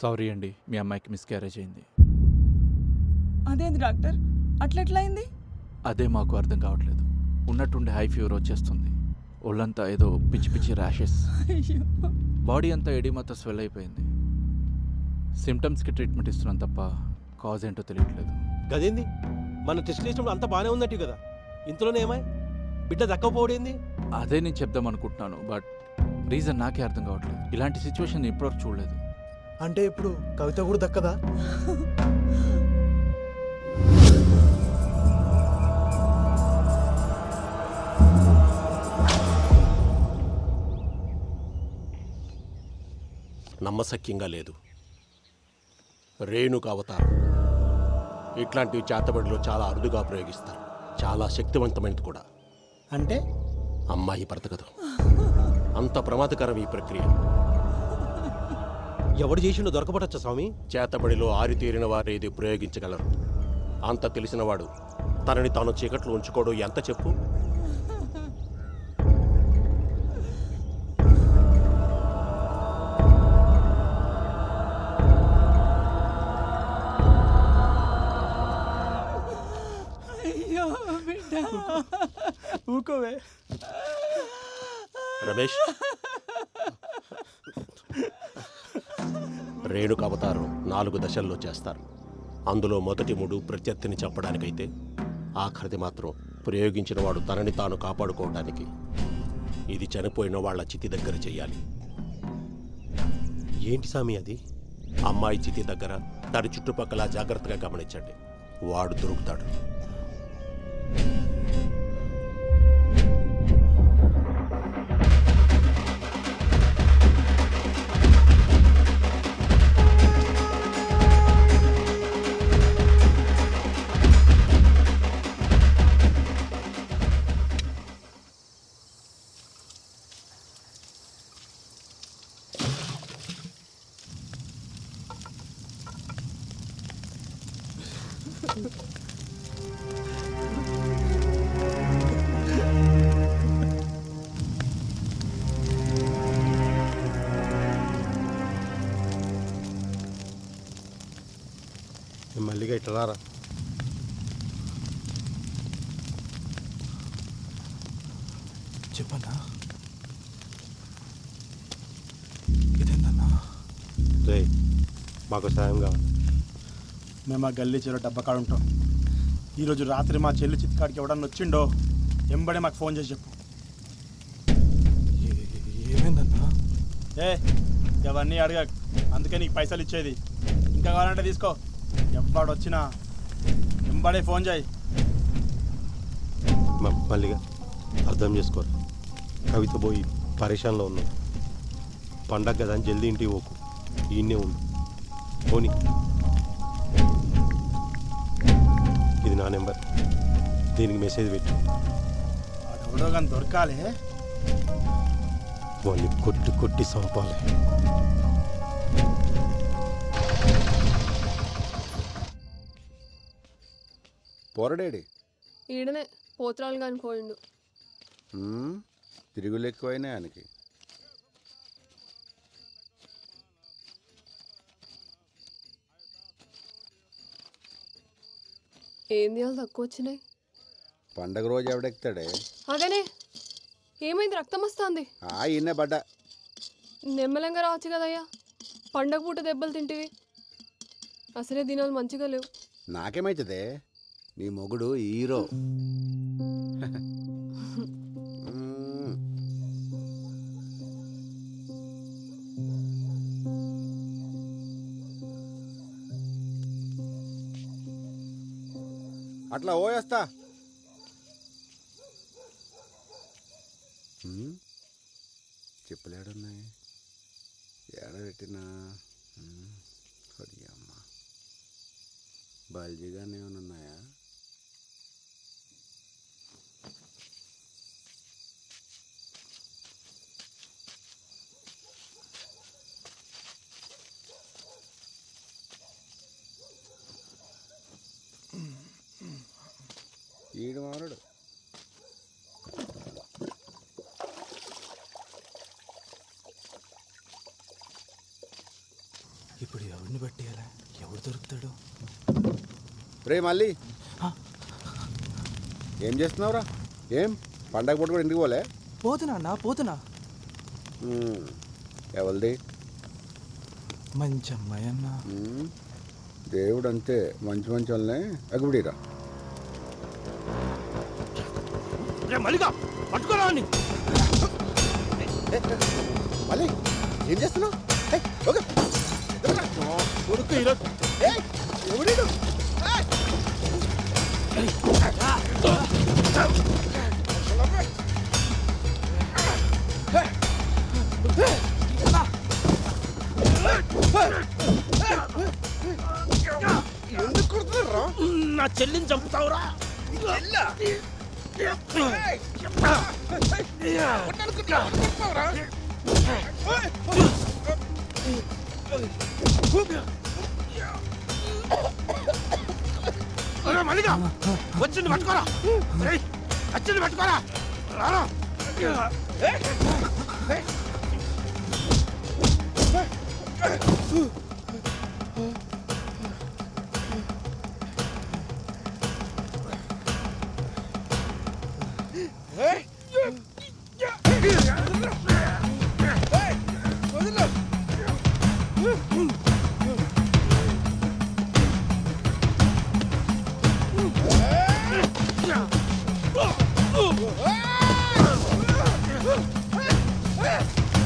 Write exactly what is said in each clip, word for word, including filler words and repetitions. Sorry అండి, మీ అమ్మాయికి miscarriage అయింది. అదేంది డాక్టర్, అట్లెట్లా అయింది? అదే మాకు అర్థం కావట్లేదు. ఉన్నట్టుండి హై ఫీవర్ వచ్చేస్తుంది, ఒళ్ళంతా ఏదో పిచ్చి పిచ్చి ర్యాషెస్, బాడీ అంతా ఎడిమాతో స్వెల్ అయిపోయింది. సిమ్టమ్స్కి ట్రీట్మెంట్ ఇస్తున్నాం తప్ప కాజ్ ఏంటో తెలియట్లేదు. గదేంది, మనం టెస్ట్ చేసినప్పుడు అంతా బాగానే ఉన్నట్టు కదా, ఇంతలోనే ఏమై బిడ్డ దక్కపోవడేంది? అదే నేను చెప్దాం అనుకుంటున్నాను, బట్ రీజన్ నాకే అర్థం కావట్లేదు. ఇలాంటి సిచ్యువేషన్ ఇప్పటివరకు చూడలేదు. అంటే ఇప్పుడు కవిత కూడా దక్కదా? నమ్మశక్యంగా లేదు. రేణుక అవతారం ఇట్లాంటివి చేతబడిలో చాలా అరుదుగా ప్రయోగిస్తారు, చాలా శక్తివంతమైనది కూడా. అంటే అమ్మాయి బ్రతకదు, అంత ప్రమాదకరం ఈ ప్రక్రియ. ఎవడు చేసినా దొరకబడచ్చా స్వామి? చేతబడిలో ఆరితేరిన వారు ఏది ప్రయోగించగలరు, అంత తెలిసినవాడు తనని తాను చీకట్లో ఉంచుకోడు ఎంత చెప్పు. రమేష్, రేణుక అవతారం నాలుగు దశల్లో చేస్తారు. అందులో మొదటి మూడు ప్రత్యర్థిని చంపడానికైతే, ఆఖరిది మాత్రం ప్రయోగించిన వాడు తనని తాను కాపాడుకోవడానికి. ఇది చనిపోయిన వాళ్ళ చితి దగ్గర చేయాలి. ఏంటి సామి అది? అమ్మాయి చితి దగ్గర దాని చుట్టుపక్కల జాగ్రత్తగా గమనించండి, వాడు దొరుకుతాడు. మల్లిగా ఇట్లా రారా. చెప్పన్నా, ఇదేందన్నా? రే, మాకు సాయం కావాలి. మేము మా గల్లీ చెరువు డబ్బకాడ ఉంటాం. ఈరోజు రాత్రి మా చెల్లి చిత్కాడికి ఎవడన్నా వచ్చిండో ఎంబడే మాకు ఫోన్ చేసి చెప్పు. ఏమైందన్నా? ఏ అవన్నీ అడగ, అందుకే నీకు పైసలు ఇచ్చేది. ఇంకా కావాలంటే తీసుకో, ఎవ్వడు వచ్చినా ఎంబడే ఫోన్ చేయి. మల్లిగా, అర్థం చేసుకోరు, కవిత పోయి పరేషాన్లో ఉన్నాం. పండగ కదా అని జల్దీ ఇంటికి పోకు, ఈయన్నే ఉండు. పోనీ, ఇది నా నెంబర్, దీనికి మెసేజ్ పెట్టు. ఎవడో కానీ దొరకాలి, వాళ్ళని కొట్టి కొట్టి చంపాలి. పొరడేడి ఈడనే పోతురాలు కానీ పోయిండు. తిరుగులు ఎక్కువైనా ఆయనకి. ఏంది వాళ్ళు తక్కువ వచ్చినాయి? పండగ రోజు ఎవడెక్తాడే? అదేనే, ఏమైంది? రక్తం వస్తుంది. ఈయన బడ్డ నెమ్మలంగా రావచ్చు కదయ్యా, పండగ పూట దెబ్బలు తింటివి. అసలే దినాలు మంచిగా లేవు. నాకేమైతుందే, నీ మొగుడు హీరో. అట్లా ఓయేస్తా. చెప్పులేడున్నాయి, ఏడబెట్టినా అమ్మ. బాల్జీగానే ఏమైనా ఉన్నాయా? ఈడు మారుడు ఇప్పుడు ఎవరిని పట్టేయాలా? ఎవరు దొరుకుతాడు? రే మళ్ళీ ఏం చేస్తున్నావురా? ఏం పండగ పూట కూడా ఇంటికి పోలే? పోతున్నా పోతున్నా. ఎవరిది? మంచి అమ్మాయి అన్న. దేవుడు అంతే, మంచి మంచి వాళ్ళనే అగ్గుబడిరా. మళ్ళీగా పట్టుకోరా. మళ్ళీ ఏం చేస్తున్నావు? నా చెల్లిని చంపుతావురా? మళ్ళీగా వచ్చింది పట్టుకోరా. వచ్చింది పట్టుకోరా.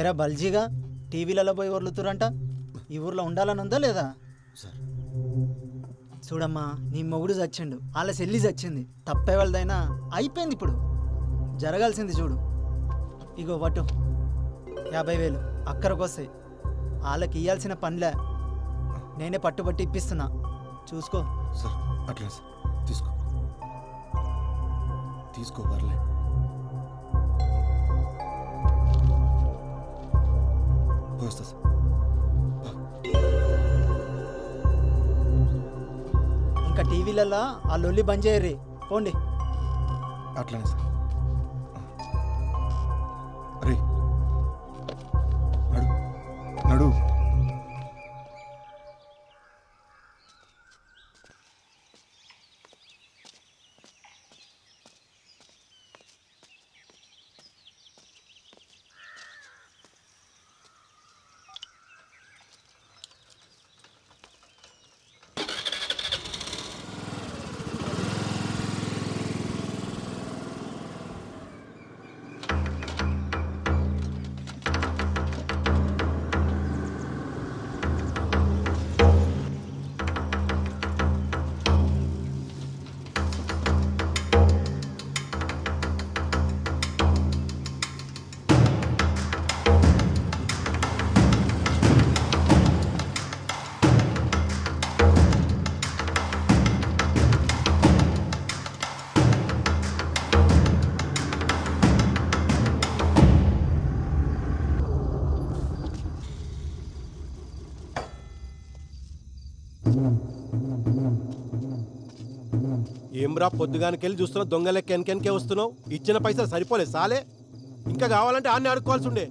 ఎరా బల్జీగా టీవీలలో పోయి వదులుతురంట. ఈ ఊర్లో ఉండాలని ఉందా లేదా? సార్ చూడమ్మా, నీ మొగుడు చచ్చిండు, వాళ్ళ సెల్లి చచ్చింది, తప్పే వాళ్ళదైనా అయిపోయింది. ఇప్పుడు జరగాల్సింది చూడు. ఇగో వటు యాభై వేలు అక్కడికి వస్తాయి. వాళ్ళకి ఇవ్వాల్సిన పనిలే, నేనే పట్టుబట్టి ఇప్పిస్తున్నా, చూసుకో. సార్ అట్లా సార్, తీసుకో తీసుకో పర్లే. వస్తా సార్. ఇంకా టీవీలలో ఆ లొల్లి బంద్ చేయర్రి, పోండి. అట్లానే సార్. రే నడు నడు. ఏమ్రా పొద్దుగానికెళ్ళి చూస్తున్నావు దొంగలే కెన్కెన్కే వస్తున్నావు? ఇచ్చిన పైసలు సరిపోలేదు సాలే, ఇంకా కావాలంటే ఆన్ని అడుక్కోవాల్సి ఉండే.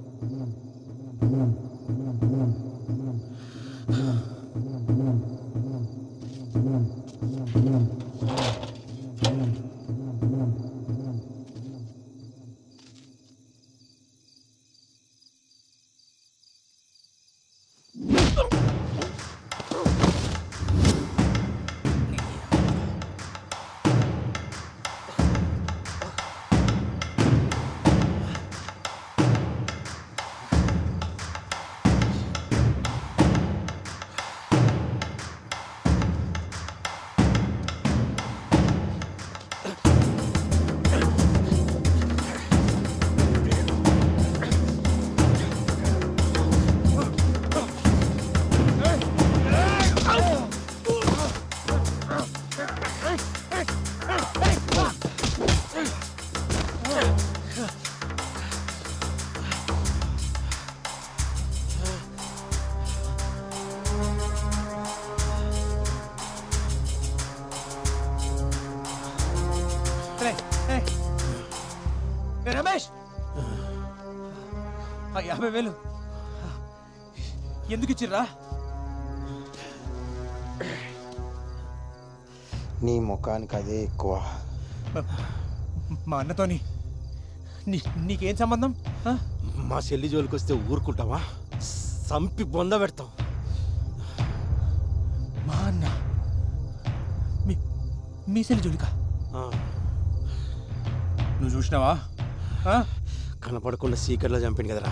రమేష్ ఆ యాభై వేలు ఎందుకు ఇచ్చిర్రా? నీ ముఖానికి అదే ఎక్కువ. మా అన్నతోని నీకేం సంబంధం? మా చెల్లి జోలికి వస్తే ఊరుకుంటావా? సంపి బొంద పెడతాం. మా అన్న మీ చెల్లి జోలికా? నువ్వు చూసినావా? కనపడకుండా సీకర్లో చంపాను కదరా,